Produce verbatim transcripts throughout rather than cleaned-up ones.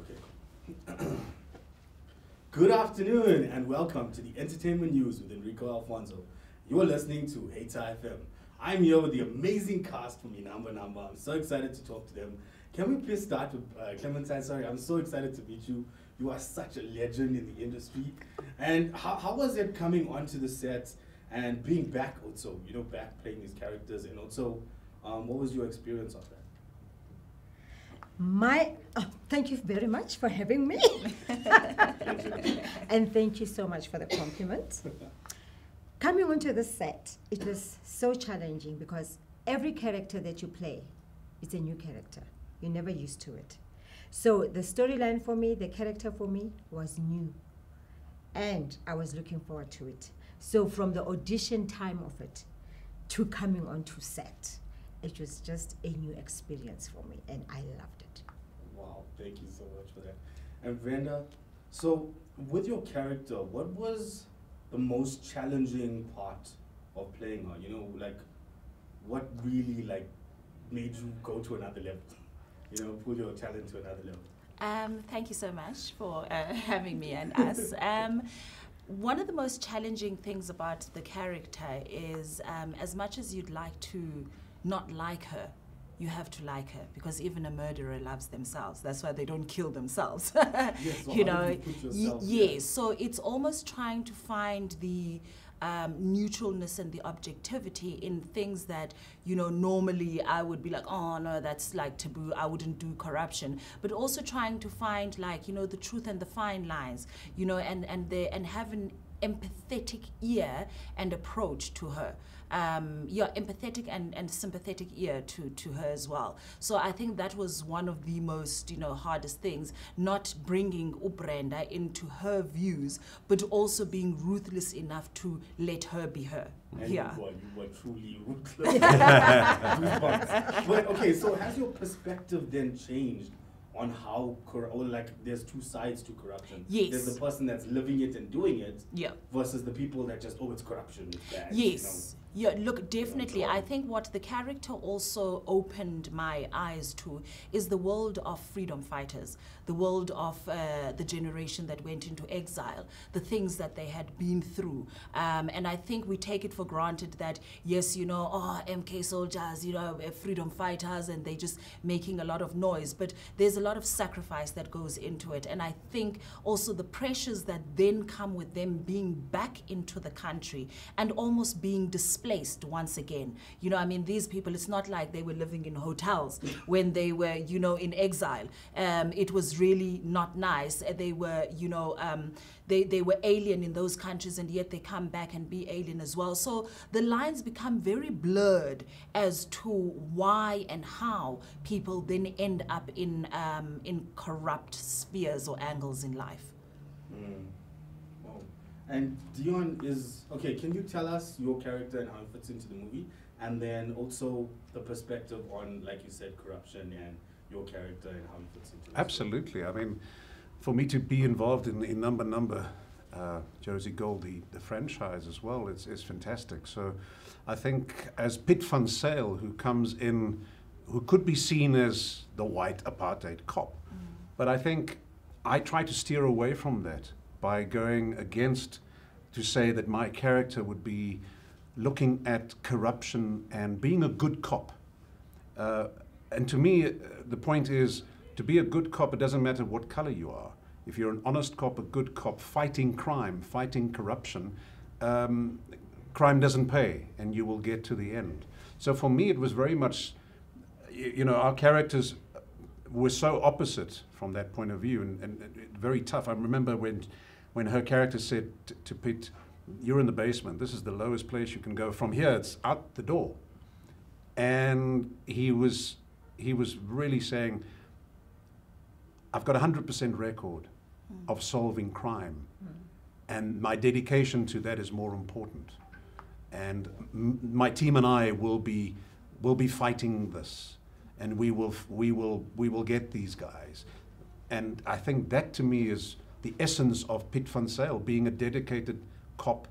Okay. Good afternoon and welcome to the Entertainment News with Enrico Alfonso. You're listening to Eita F M. I'm here with the amazing cast from Inamba Namba. I'm so excited to talk to them. Can we please start with uh, Clementine? Sorry, I'm so excited to meet you. You are such a legend in the industry. And how, how was it coming onto the set and being back also, you know, back playing these characters? And also, um, what was your experience of that? My, oh, thank you very much for having me. And thank you so much for the compliment. Coming onto the set, it was so challenging because every character that you play is a new character. You're never used to it. So the storyline for me, the character for me was new. And I was looking forward to it. So from the audition time of it to coming onto set, it was just a new experience for me, and I loved it. Wow, thank you so much for that. And Brenda, so with your character, what was the most challenging part of playing her? You know, like, what really, like, made you go to another level? You know, pull your talent to another level? Um, thank you so much for uh, having me and us. Um, one of the most challenging things about the character is, um, as much as you'd like to not like her, you have to like her, because even a murderer loves themselves. That's why they don't kill themselves. Yes, well, you know, you put yourself, yeah. Yeah. So it's almost trying to find the um, neutralness and the objectivity in things that, you know, normally I would be like, oh no, that's like taboo, I wouldn't do corruption, but also trying to find, like, you know, the truth and the fine lines, you know, and and the and have an empathetic ear and approach to her. Um, yeah, empathetic and, and sympathetic ear to, to her as well. So I think that was one of the most, you know, hardest things, not bringing Brenda into her views, but also being ruthless enough to let her be her. And yeah. You were, you were truly ruthless. But okay, so has your perspective then changed on how, or like, there's two sides to corruption? Yes. There's the person that's living it and doing it, yeah, versus the people that just, oh, it's corruption, it's bad. Yes. You know? Yeah, look, definitely. You know, I think what the character also opened my eyes to is the world of freedom fighters, the world of uh, the generation that went into exile, the things that they had been through. Um, and I think we take it for granted that, yes, you know, oh, M K soldiers, you know, freedom fighters, and they just making a lot of noise. But there's a lot of sacrifice that goes into it, and I think also the pressures that then come with them being back into the country and almost being displaced once again. You know, I mean, these people, it's not like they were living in hotels when they were, you know, in exile. Um, it was really not nice. They were, you know, um, they, they were alien in those countries, and yet they come back and be alien as well. So the lines become very blurred as to why and how people then end up in um, in corrupt spheres or angles in life. Mm. Wow. And Deon is, okay, can you tell us your character and how it fits into the movie? And then also the perspective on, like you said, corruption and your character and how it fits into the Absolutely. Story. I mean, for me to be involved in, in Number Number, uh, Jozi Gold, the, the franchise as well, is, is fantastic. So I think as Piet van Zyl, who comes in, who could be seen as the white apartheid cop. Mm. But I think I try to steer away from that by going against, to say that my character would be looking at corruption and being a good cop. Uh, and to me, uh, the point is, to be a good cop, it doesn't matter what color you are. If you're an honest cop, a good cop, fighting crime, fighting corruption, um, crime doesn't pay, and you will get to the end. So for me, it was very much, you know, our characters were so opposite from that point of view, and, and, and very tough. I remember when, when her character said t to Piet, "You're in the basement. This is the lowest place you can go. From here, it's out the door." And he was, he was really saying, "I've got a hundred percent record mm. of solving crime, mm. and my dedication to that is more important. And m my team and I will be, will be fighting this." And we will, we will, we will get these guys. And I think that, to me, is the essence of Piet van Zyl, being a dedicated cop,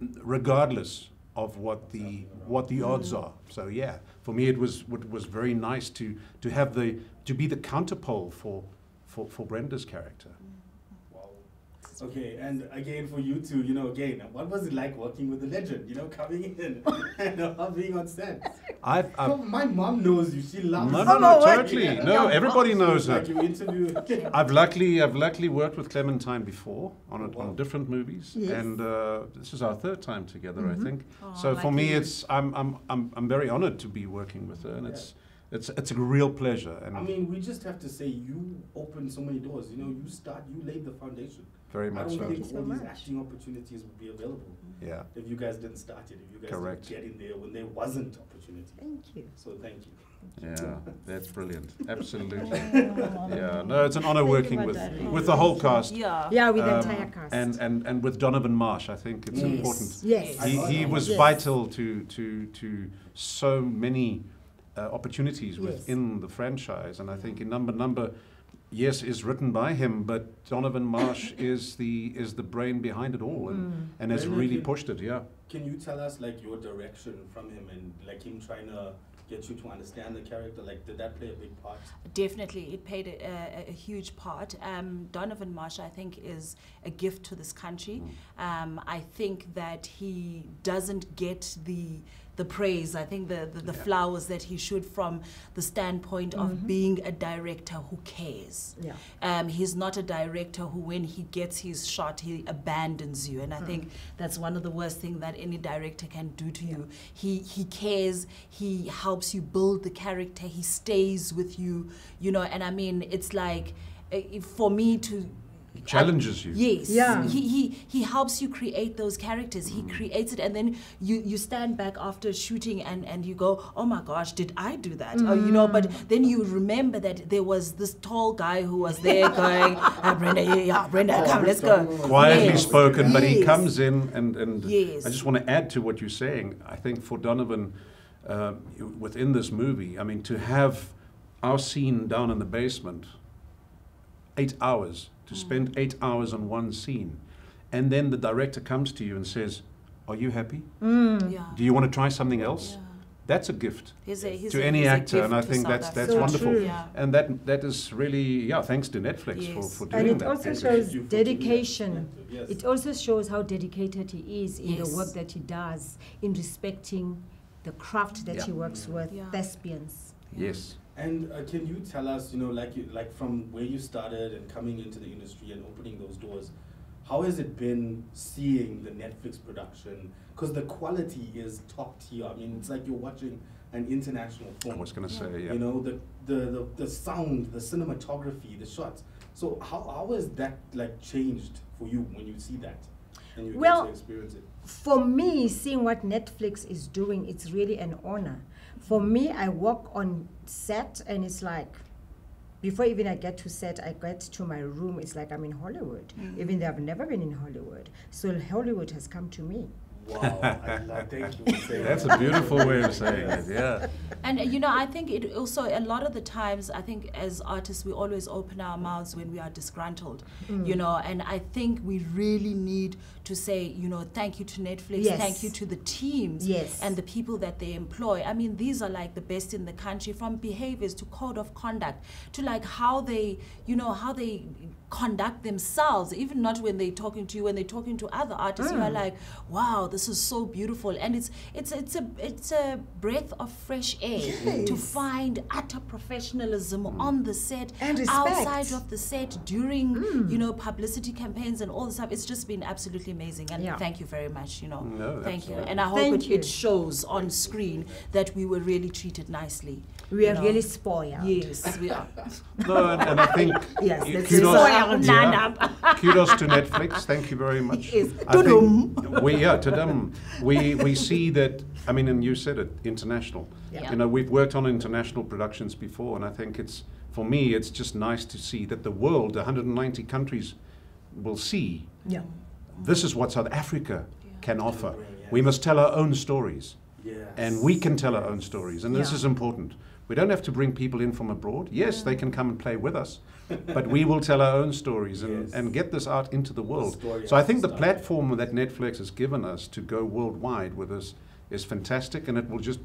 regardless of what the what the odds are. So yeah, for me it was it was very nice to to have the to be the counterpole for for for Brenda's character. Wow. Okay, and again for you two, you know, again, what was it like working with the legend? You know, coming in and uh, being on set. I've, I've oh, my mom knows you. She loves. No, no, no, oh, totally. Yeah. No, everybody knows her. I've luckily I've luckily worked with Clementine before on a, wow. on different movies, yes. and uh, this is our third time together, mm-hmm. I think. Oh, so for me, it's I'm I'm I'm I'm very honored to be working with her, and yeah. it's. It's, it's a real pleasure. And I mean, we just have to say you opened so many doors. You know, you start, you laid the foundation. Very much so. I don't think all these acting opportunities would be available. Yeah. If you guys didn't start it, if you guys Correct. didn't get in there when there wasn't opportunity. Thank you. So thank you. Yeah, that's brilliant. Absolutely. Yeah, no, it's an honor working with with the whole cast. Yeah, yeah, with the entire cast. And and and with Donovan Marsh, I think it's yes. important. Yes. He he was yes. vital to to to so many. Uh, opportunities yes. within the franchise, and I think in number number, yes, is written by him, but Donovan Marsh is the is the brain behind it all, and mm. and has Brenda, really can, pushed it. Yeah. Can you tell us like your direction from him and like him trying to get you to understand the character? Like, did that play a big part? Definitely, it played a, a, a huge part. Um, Donovan Marsh, I think, is a gift to this country. Mm. Um, I think that he doesn't get the the praise, I think the, the, the yeah. flowers that he should, from the standpoint mm-hmm. of being a director who cares. Yeah. Um, he's not a director who, when he gets his shot, he abandons you. And I mm. think that's one of the worst things that any director can do to yeah. you. He, he cares, he helps you build the character, he stays with you, you know, and I mean, it's like, if, for me to, He challenges you. Yes. Yeah. He, he he helps you create those characters. Mm. He creates it, and then you, you stand back after shooting and, and you go, oh my gosh, did I do that? Mm. Oh, you know, but then you remember that there was this tall guy who was there going, oh, Brenda, yeah, yeah, Brenda, come, let's go. Quietly yes. spoken, but yes. he comes in and, and yes. I just want to add to what you're saying. I think for Donovan, uh, within this movie, I mean, to have our scene down in the basement, eight hours, to spend eight hours on one scene, and then the director comes to you and says, are you happy? Mm. Yeah. Do you want to try something else? Yeah. That's a gift he's a, he's to any a, actor, and I think that's that's so wonderful. Yeah. And that that is really, yeah, thanks to Netflix yes. for, for doing that. And it that also because shows dedication. Yes. It also shows how dedicated he is in yes. the work that he does, in respecting the craft that yeah. he works yeah. with, yeah. thespians. Yeah. Yes. And uh, can you tell us, you know, like you, like from where you started and coming into the industry and opening those doors, how has it been seeing the Netflix production? Because the quality is top tier. I mean, it's like you're watching an international film. I was going to say, yeah. You know, the, the, the, the sound, the cinematography, the shots. So how, how has that, like, changed for you when you see that? And you well, get to experience it? For me, seeing what Netflix is doing, it's really an honor. For me, I walk on set and it's like, before even I get to set, I get to my room, it's like I'm in Hollywood. Mm-hmm. Even though I've never been in Hollywood. So Hollywood has come to me. Wow, I love that. That's a beautiful way of saying it, yeah. And you know, I think it also, a lot of the times, I think as artists, we always open our mouths when we are disgruntled, mm. you know, and I think we really need to say, you know, thank you to Netflix, yes. thank you to the teams yes. and the people that they employ. I mean, these are like the best in the country, from behaviors to code of conduct, to like how they, you know, how they conduct themselves, even not when they're talking to you, when they're talking to other artists, mm. you are like, wow, this is so beautiful. And it's it's it's a it's a breath of fresh air yes. to find utter professionalism mm. on the set, and respect. Outside of the set, during mm. you know, publicity campaigns and all the stuff. It's just been absolutely amazing, and yeah. thank you very much. You know, no, thank you, right. and I hope it, it shows on screen that we were really treated nicely. We are know. really spoiled. Yes, we are. No, and, and I think yes, kudos. Yeah. Kudos to Netflix. Thank you very much. Yes. I think we, yeah, ta-dum. we we see that. I mean, and you said it, international. Yeah. You know, we've worked on international productions before, and I think it's, for me, it's just nice to see that the world, one hundred ninety countries, will see. Yeah. This is what South Africa yeah. can offer. We must tell our own stories, yes. and we can tell our own stories, and yeah. this is important. We don't have to bring people in from abroad. Yes, yeah. They can come and play with us, but we will tell our own stories and, yes. and get this out into the world. The so I think the start. platform that Netflix has given us to go worldwide with us is fantastic, and it will just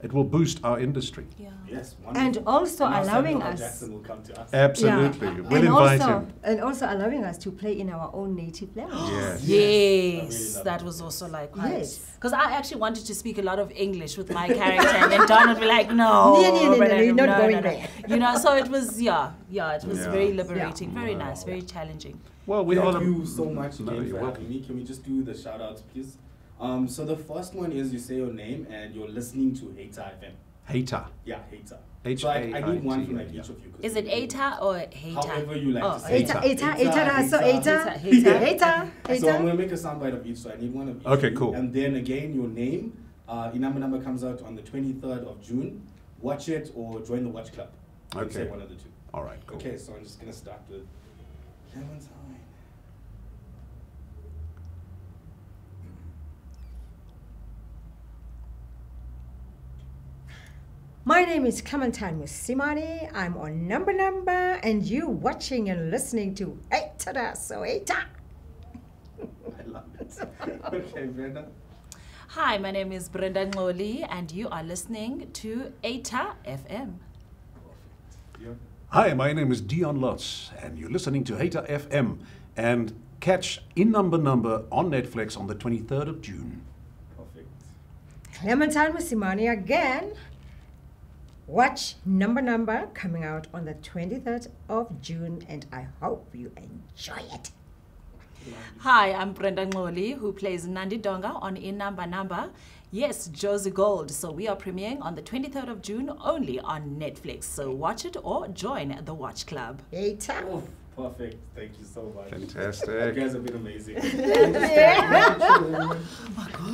it will boost our industry. Yeah. Yes, and also and allowing us. Jackson will come to us. Absolutely, yeah. we'll and invite also, him. And also allowing us to play in our own native language. Yes, yes. yes. Really that was it. also like right. yes. Because I actually wanted to speak a lot of English with my character, and then Don would be like, no, yeah, yeah, no, no, no, you're not no, going no, no. there. You know, so it was yeah, yeah, it was yeah. very liberating, yeah. very yeah. nice, very challenging. Well, we thank you so much no, again for having me. Can we just do the shout outs, please? Um, so the first one is you say your name and you're listening to Eita F M. Eita. Yeah, Eita. H A I T A. So I, I need one from like each of you. Is it Eita or Eita? However you like oh, to say Eita. Eita, Eita, so Eita, Eita, Eita. So I'm going to make a soundbite of each, so I need one of each. Okay, cool. And then again, your name, uh, Inamba Number comes out on the twenty-third of June. Watch it or join the Watch Club. Okay. Say one of the two. All right, cool. Okay, so I'm just going to start with Clementine. My name is Clementine Mosimane. I'm on Number Number, and you watching and listening to Eita, so Eita. I love it. Okay, Brenda. Hi, my name is Brenda Ngxoli, and you are listening to Eita F M. Yeah. Hi, my name is Deon Lotz, and you're listening to Eita F M. And catch In Number Number on Netflix on the twenty-third of June. Perfect. Clementine Mosimane again. Watch Number Number coming out on the twenty-third of June, and I hope you enjoy it. Hi, I'm Brenda Ngxoli, who plays Nandi Donga on In Number Number. Yes, Jozi Gold. So we are premiering on the twenty-third of June only on Netflix. So watch it or join the Watch Club. Eita. Perfect. Thank you so much. Fantastic. You guys have been amazing. Thank you so much. Oh my God.